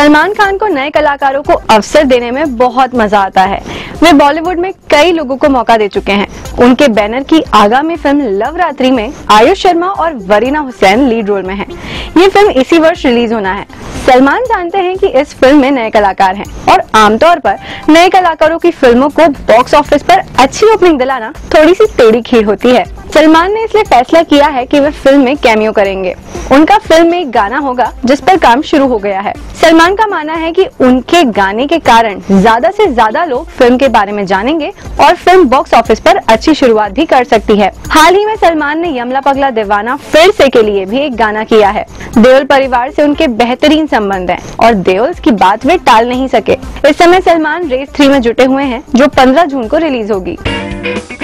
सलमान खान को नए कलाकारों को अवसर देने में बहुत मजा आता है। वे बॉलीवुड में कई लोगों को मौका दे चुके हैं। उनके बैनर की आगामी फिल्म लव रात्रि में आयुष शर्मा और वरीना हुसैन लीड रोल में हैं। ये फिल्म इसी वर्ष रिलीज होना है। सलमान जानते हैं कि इस फिल्म में नए कलाकार हैं और आमतौर पर नए कलाकारों की फिल्मों को बॉक्स ऑफिस पर अच्छी ओपनिंग दिलाना थोड़ी सी टेढ़ी खीर होती है। सलमान ने इसलिए फैसला किया है कि वे फिल्म में कैमियो करेंगे। उनका फिल्म में एक गाना होगा जिस पर काम शुरू हो गया है। सलमान का मानना है कि उनके गाने के कारण ज्यादा से ज्यादा लोग फिल्म के बारे में जानेंगे और फिल्म बॉक्स ऑफिस पर अच्छी शुरुआत भी कर सकती है। हाल ही में सलमान ने यमला पगला दीवाना फिर से के लिए भी एक गाना किया है। देओल परिवार से उनके बेहतरीन संबंध हैं और देओल की बात वे टाल नहीं सके। इस समय सलमान रेस 3 में जुटे हुए हैं जो 15 जून को रिलीज होगी।